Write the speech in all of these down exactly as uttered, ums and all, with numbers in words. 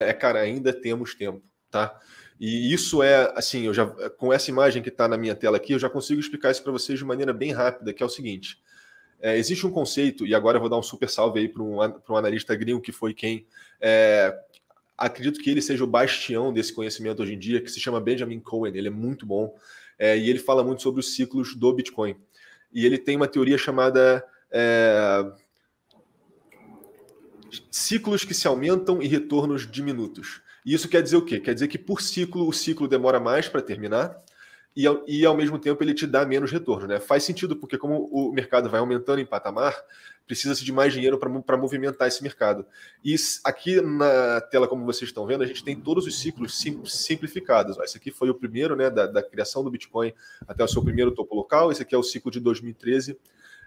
é, cara, ainda temos tempo, tá? E isso é, assim, eu já, com essa imagem que está na minha tela aqui, eu já consigo explicar isso para vocês de maneira bem rápida, que é o seguinte. É, existe um conceito, e agora eu vou dar um super salve aí para um, um analista gringo, que foi quem... É, acredito que ele seja o bastião desse conhecimento hoje em dia, que se chama Benjamin Cohen. Ele é muito bom, é, e ele fala muito sobre os ciclos do Bitcoin. E ele tem uma teoria chamada... É, ciclos que se aumentam e retornos diminutos. E isso quer dizer o quê? Quer dizer que por ciclo, o ciclo demora mais para terminar e ao, e, ao mesmo tempo, ele te dá menos retorno, né? Faz sentido, porque como o mercado vai aumentando em patamar, precisa-se de mais dinheiro para movimentar esse mercado. E aqui na tela, como vocês estão vendo, a gente tem todos os ciclos sim, simplificados. Esse aqui foi o primeiro, né, da, da criação do Bitcoin até o seu primeiro topo local. Esse aqui é o ciclo de dois mil e treze.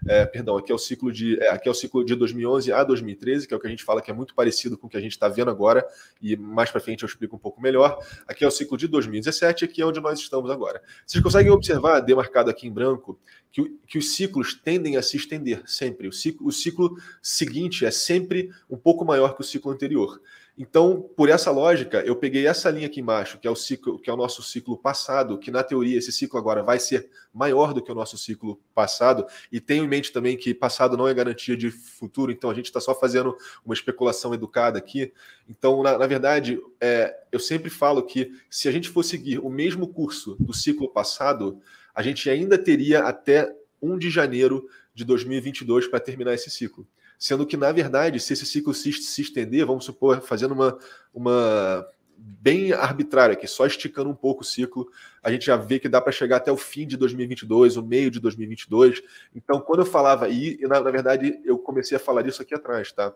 É, perdão, aqui é, o ciclo de, é, aqui é o ciclo de dois mil e onze a dois mil e treze, que é o que a gente fala que é muito parecido com o que a gente está vendo agora, e mais para frente eu explico um pouco melhor. Aqui é o ciclo de dois mil e dezessete, aqui é onde nós estamos agora. Vocês conseguem observar, demarcado aqui em branco, que, que os ciclos tendem a se estender sempre. O ciclo, o ciclo seguinte é sempre um pouco maior que o ciclo anterior. Então, por essa lógica, eu peguei essa linha aqui embaixo, que é o ciclo, que é o nosso ciclo passado, que na teoria esse ciclo agora vai ser maior do que o nosso ciclo passado, e tenho em mente também que passado não é garantia de futuro, então a gente está só fazendo uma especulação educada aqui. Então, na, na verdade, é, eu sempre falo que se a gente for seguir o mesmo curso do ciclo passado, a gente ainda teria até um de janeiro de dois mil e vinte e dois para terminar esse ciclo. Sendo que, na verdade, se esse ciclo se, se estender, vamos supor, fazendo uma, uma bem arbitrária aqui, só esticando um pouco o ciclo, a gente já vê que dá para chegar até o fim de dois mil e vinte e dois, o meio de dois mil e vinte e dois. Então, quando eu falava aí, na, na verdade, eu comecei a falar isso aqui atrás, tá?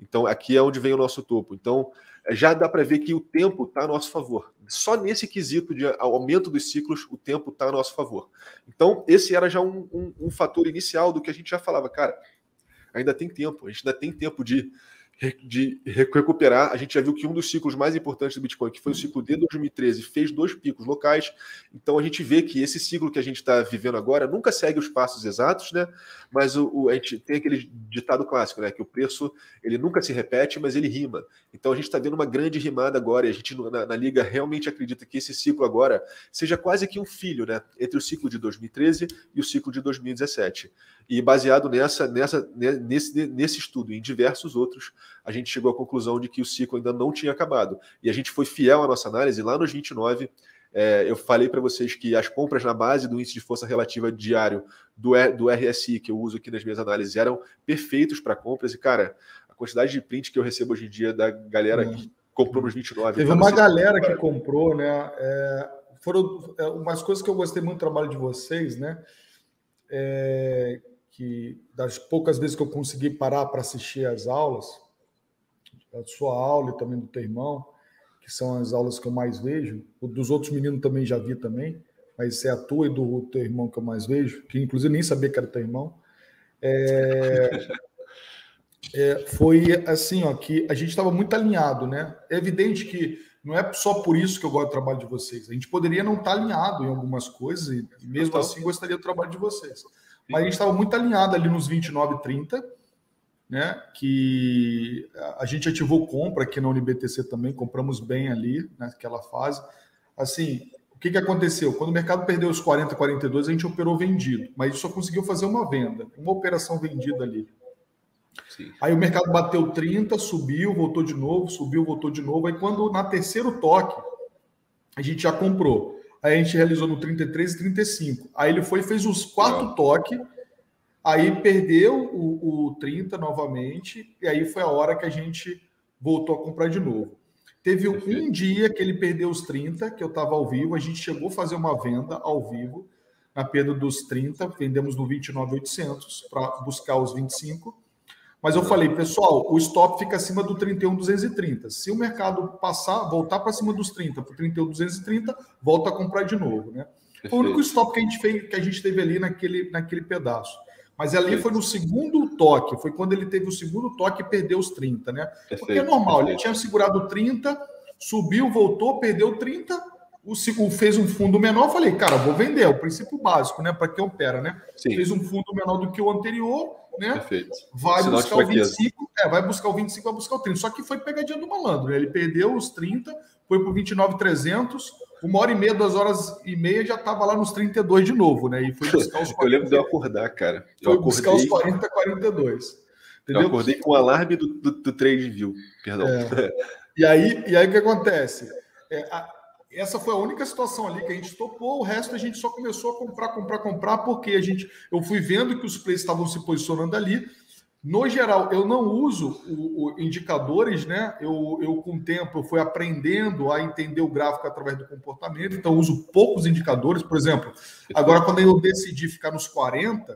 Então, aqui é onde vem o nosso topo. Então, já dá para ver que o tempo está a nosso favor. Só nesse quesito de aumento dos ciclos, o tempo está a nosso favor. Então, esse era já um, um, um fator inicial do que a gente já falava, cara, ainda tem tempo, a gente ainda tem tempo de, de recuperar. A gente já viu que um dos ciclos mais importantes do Bitcoin, que foi o ciclo de dois mil e treze, fez dois picos locais. Então, a gente vê que esse ciclo que a gente está vivendo agora nunca segue os passos exatos, né? Mas o, o, a gente tem aquele ditado clássico, né? Que o preço ele nunca se repete, mas ele rima. Então, a gente está vendo uma grande rimada agora. E a gente, na, na Liga, realmente acredita que esse ciclo agora seja quase que um filho, né? Entre o ciclo de dois mil e treze e o ciclo de dois mil e dezessete. E baseado nessa, nessa, nesse, nesse estudo e em diversos outros, a gente chegou à conclusão de que o ciclo ainda não tinha acabado. E a gente foi fiel à nossa análise. Lá nos vinte e nove, é, eu falei para vocês que as compras na base do índice de força relativa diário do, do R S I, que eu uso aqui nas minhas análises, eram perfeitos para compras. E, cara, a quantidade de print que eu recebo hoje em dia da galera hum. que comprou nos vinte e nove... Teve uma galera que comprou, né? É, foram é, umas coisas que eu gostei muito do trabalho de vocês, né? É... que das poucas vezes que eu consegui parar para assistir às aulas, a sua aula e também do teu irmão, que são as aulas que eu mais vejo, o dos outros meninos também já vi também, mas é a tua e do teu irmão que eu mais vejo, que inclusive nem sabia que era teu irmão, é, é, foi assim, ó, que a gente estava muito alinhado, né? É evidente que não é só por isso que eu gosto do trabalho de vocês, a gente poderia não estar alinhado em algumas coisas, e mesmo assim gostaria do trabalho de vocês. Mas a gente estava muito alinhado ali nos vinte e nove e trinta, né? Que a gente ativou compra aqui na U N B T C também, compramos bem ali naquela fase. Assim, o que, que aconteceu? Quando o mercado perdeu os quarenta, quarenta e dois, a gente operou vendido, mas só conseguiu fazer uma venda, uma operação vendida ali. Sim. Aí o mercado bateu trinta, subiu, voltou de novo, subiu, voltou de novo. Aí quando na terceiro toque, a gente já comprou. Aí a gente realizou no trinta e três e trinta e cinco. Aí ele foi e fez os quatro toques. Aí perdeu o, o trinta novamente. E aí foi a hora que a gente voltou a comprar de novo. Teve um dia que ele perdeu os trinta, que eu estava ao vivo. A gente chegou a fazer uma venda ao vivo. Na perda dos trinta, vendemos no vinte e nove mil e oitocentos para buscar os vinte e cinco. Mas eu falei, pessoal, o stop fica acima do trinta e um mil duzentos e trinta. Se o mercado passar, voltar para cima dos trinta, para o trinta e um mil duzentos e trinta, volta a comprar de novo, né? Perfeito. Foi o único stop que a gente fez, que a gente teve ali naquele, naquele pedaço. Mas ali Perfeito. Foi no segundo toque, foi quando ele teve o segundo toque e perdeu os trinta, né? Perfeito. Porque é normal, Perfeito. Ele tinha segurado trinta, subiu, voltou, perdeu trinta, o segundo fez um fundo menor, eu falei, cara, vou vender, é o princípio básico, né? Para quem opera, né? Sim. Fez um fundo menor do que o anterior. né? Perfeito. Vai Sinal buscar o vinte e cinco, é, vai buscar o vinte e cinco, vai buscar o trinta. Só que foi pegadinha do malandro, né? Ele perdeu os trinta, foi para o vinte e nove mil e trezentos, uma hora e meia, duas horas e meia, já estava lá nos trinta e dois de novo, né? E foi buscar os quarenta. Eu lembro de eu acordar, cara. Eu foi acordei... buscar os quarenta, quarenta e dois. Entendeu? Eu acordei com o alarme do, do, do TradeView, perdão. É. E aí, e aí o que acontece? É, a, essa foi a única situação ali que a gente topou, o resto a gente só começou a comprar, comprar, comprar, porque a gente, eu fui vendo que os players estavam se posicionando ali. No geral, eu não uso o, o indicadores, né? Eu, eu, com o tempo, eu fui aprendendo a entender o gráfico através do comportamento, então eu uso poucos indicadores. Por exemplo, agora quando eu decidi ficar nos quarenta,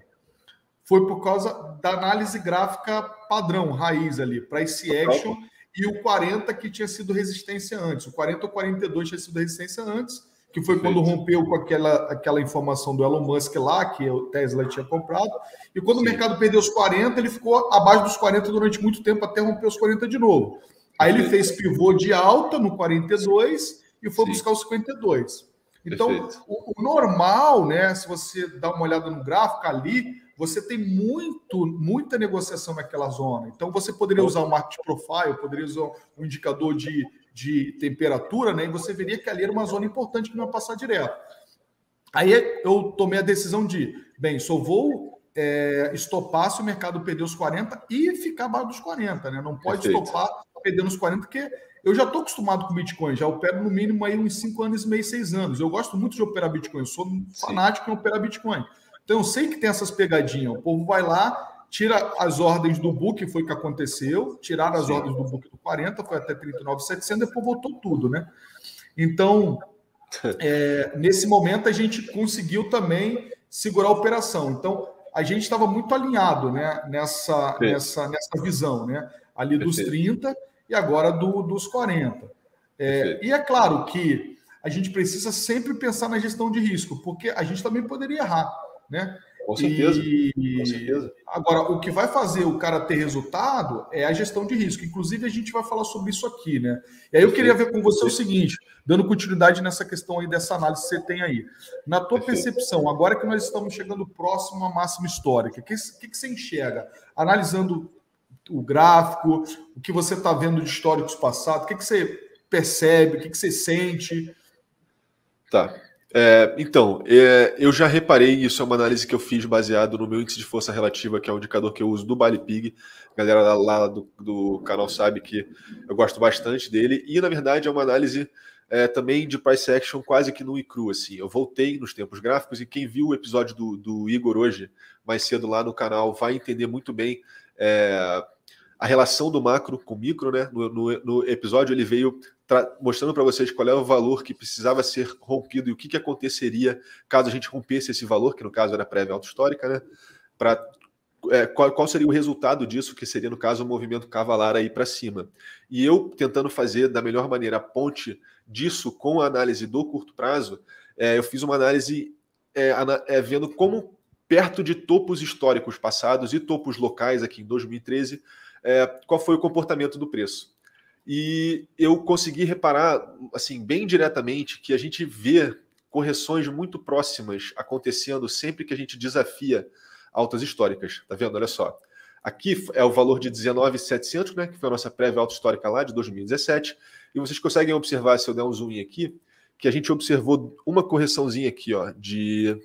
foi por causa da análise gráfica padrão, raiz ali, para esse action, e o quarenta que tinha sido resistência antes. O quarenta ou quarenta e dois tinha sido resistência antes, que foi quando rompeu com aquela, aquela informação do Elon Musk lá, que o Tesla tinha comprado. E quando Sim. o mercado perdeu os quarenta, ele ficou abaixo dos quarenta durante muito tempo, até romper os quarenta de novo. Aí ele fez pivô de alta no quarenta e dois e foi Sim. buscar os cinquenta e dois. Então, o, o normal, né, se você dá uma olhada no gráfico ali, você tem muito, muita negociação naquela zona. Então, você poderia usar o market profile, poderia usar um indicador de, de temperatura, né? E você veria que ali era uma zona importante que não ia passar direto. Aí eu tomei a decisão de, bem, só vou é, estopar se o mercado perder os quarenta e ficar abaixo dos quarenta, né? Não pode estopar perdendo os quarenta, porque eu já estou acostumado com Bitcoin, já opero no mínimo aí uns cinco anos e meio, seis anos. Eu gosto muito de operar Bitcoin, eu sou um fanático em operar Bitcoin. Então, eu sei que tem essas pegadinhas. O povo vai lá, tira as ordens do book, foi o que aconteceu, tiraram as Sim. ordens do book do quarenta, foi até trinta e nove mil e setecentos, depois voltou tudo, né? Então, é, nesse momento, a gente conseguiu também segurar a operação. Então, a gente estava muito alinhado, né? nessa, nessa, nessa visão, né? Ali dos Perfeito. trinta e agora do, dos quarenta. É, e é claro que a gente precisa sempre pensar na gestão de risco, porque a gente também poderia errar. Né? Com certeza. E... Com certeza. Agora, o que vai fazer o cara ter resultado é a gestão de risco. Inclusive, a gente vai falar sobre isso aqui, né? E aí eu Perfeito. queria ver com você Perfeito. o seguinte, dando continuidade nessa questão aí dessa análise que você tem aí. Na tua Perfeito. percepção, agora que nós estamos chegando próximo à máxima histórica, o que, que, que você enxerga? Analisando o gráfico, o que você está vendo de históricos passados, o que, que você percebe, o que, que você sente? Tá. É, então, é, eu já reparei, isso é uma análise que eu fiz baseado no meu índice de força relativa, que é um indicador que eu uso do Balipig. A galera lá do, do canal sabe que eu gosto bastante dele. E, na verdade, é uma análise é, também de price action quase que nua e crua. Assim. Eu voltei nos tempos gráficos e quem viu o episódio do, do Igor hoje, mais cedo lá no canal, vai entender muito bem é, a relação do macro com o micro, né? No, no, no episódio ele veio... mostrando para vocês qual é o valor que precisava ser rompido e o que, que aconteceria caso a gente rompesse esse valor, que no caso era prévia auto-histórica, né? Pra, é, qual, qual seria o resultado disso, que seria, no caso, um movimento cavalar aí para cima. E eu, tentando fazer da melhor maneira a ponte disso com a análise do curto prazo, é, eu fiz uma análise é, é, vendo como, perto de topos históricos passados e topos locais aqui em dois mil e treze, é, qual foi o comportamento do preço. E eu consegui reparar, assim, bem diretamente, que a gente vê correções muito próximas acontecendo sempre que a gente desafia altas históricas. Tá vendo? Olha só. Aqui é o valor de dezenove mil e setecentos, né? Que foi a nossa prévia alta histórica lá de dois mil e dezessete. E vocês conseguem observar, se eu der um zoom aqui, que a gente observou uma correçãozinha aqui, ó, de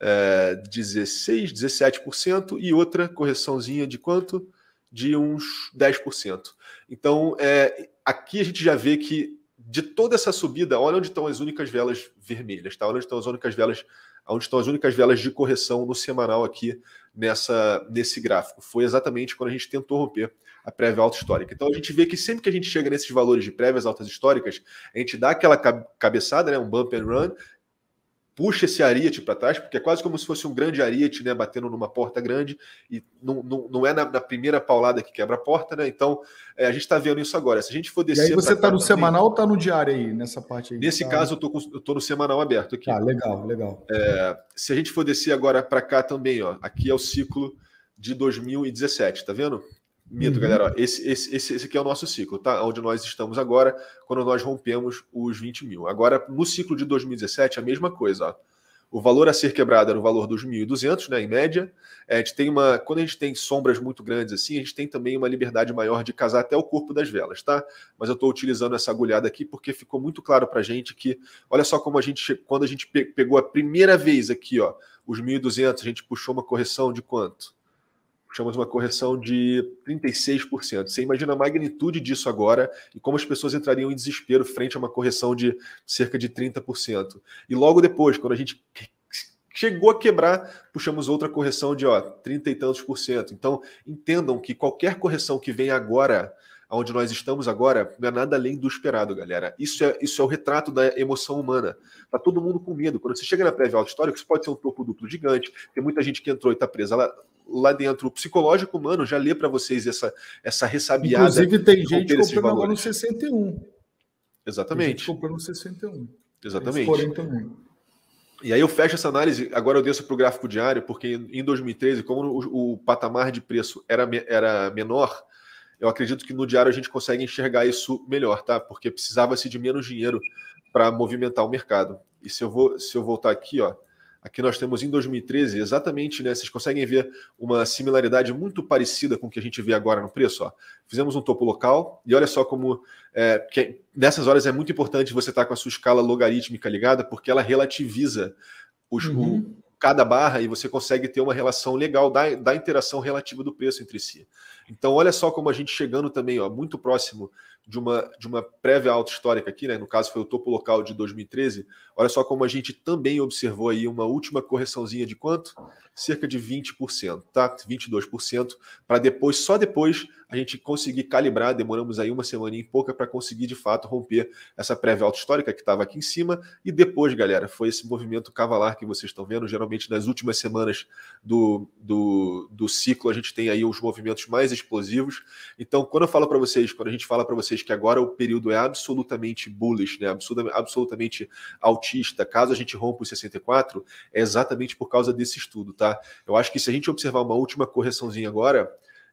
é, dezesseis por cento, dezessete por cento e outra correçãozinha de quanto? De uns dez por cento. Então, é, aqui a gente já vê que de toda essa subida, olha onde estão as únicas velas vermelhas, tá? Olha onde estão as únicas velas, onde estão as únicas velas de correção no semanal aqui nessa, nesse gráfico. Foi exatamente quando a gente tentou romper a prévia alta histórica. Então, a gente vê que sempre que a gente chega nesses valores de prévias altas históricas, a gente dá aquela cabeçada, né? Um bump and run, puxa esse ariete para trás, porque é quase como se fosse um grande ariete, né, batendo numa porta grande, e não, não, não é na, na primeira paulada que quebra a porta, né? Então, é, a gente está vendo isso agora. Se a gente for descer... E aí você está no semanal ou está no diário aí, nessa parte aí? Nesse tá... caso, eu tô, eu tô no semanal aberto aqui. Ah, legal, legal. É, se a gente for descer agora para cá também, ó, aqui é o ciclo de dois mil e dezessete, tá vendo? Mito, uhum. galera, ó, esse, esse, esse, esse aqui é o nosso ciclo, tá? Onde nós estamos agora, quando nós rompemos os vinte mil. Agora, no ciclo de dois mil e dezessete, a mesma coisa, ó. O valor a ser quebrado era o valor dos mil e duzentos, né, em média. É, a gente tem uma, quando a gente tem sombras muito grandes assim, a gente tem também uma liberdade maior de casar até o corpo das velas, tá? Mas eu estou utilizando essa agulhada aqui porque ficou muito claro para a gente que, olha só como a gente, quando a gente pegou a primeira vez aqui, ó, os mil e duzentos, a gente puxou uma correção de quanto? Puxamos uma correção de trinta e seis por cento. Você imagina a magnitude disso agora e como as pessoas entrariam em desespero frente a uma correção de cerca de trinta por cento. E logo depois, quando a gente chegou a quebrar, puxamos outra correção de ó, trinta e tantos por cento. Então, entendam que qualquer correção que vem agora, onde nós estamos agora, não é nada além do esperado, galera. Isso é, isso é o retrato da emoção humana. Tá todo mundo com medo. Quando você chega na prévia alta histórica, isso pode ser um topo duplo gigante. Tem muita gente que entrou e está presa lá. Lá dentro, o psicológico humano já lê para vocês essa, essa ressabiada. Inclusive, tem gente comprando agora no sessenta e um. Exatamente. Tem gente comprando no sessenta e um. Exatamente. E aí eu fecho essa análise, agora eu desço para o gráfico diário, porque em dois mil e treze, como o, o patamar de preço era, era menor, eu acredito que no diário a gente consegue enxergar isso melhor, tá? Porque precisava-se de menos dinheiro para movimentar o mercado. E se eu, vou, se eu voltar aqui, ó, aqui nós temos em dois mil e treze, exatamente, né? Vocês conseguem ver uma similaridade muito parecida com o que a gente vê agora no preço, ó. Fizemos um topo local e olha só como... É, que nessas horas é muito importante você estar com a sua escala logarítmica ligada, porque ela relativiza os, uhum. o, cada barra e você consegue ter uma relação legal da, da interação relativa do preço entre si. Então, olha só como a gente chegando também, ó, muito próximo de uma, de uma prévia alta histórica aqui, né? No caso foi o topo local de dois mil e treze, olha só como a gente também observou aí uma última correçãozinha de quanto? Cerca de vinte por cento, tá? vinte e dois por cento, para depois, só depois, a gente conseguir calibrar, demoramos aí uma semana e pouca para conseguir, de fato, romper essa prévia alta histórica que estava aqui em cima, e depois, galera, foi esse movimento cavalar que vocês estão vendo, geralmente nas últimas semanas do, do, do ciclo, a gente tem aí os movimentos mais explosivos. Então, quando eu falo para vocês, quando a gente fala para vocês que agora o período é absolutamente bullish, né? Absolutamente altista, caso a gente rompa os sessenta e quatro, é exatamente por causa desse estudo, tá? Eu acho que se a gente observar uma última correçãozinha agora,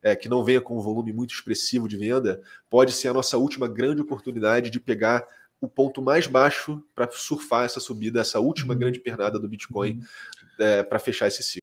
é, que não venha com um volume muito expressivo de venda, pode ser a nossa última grande oportunidade de pegar o ponto mais baixo para surfar essa subida, essa última grande pernada do Bitcoin, é, para fechar esse ciclo.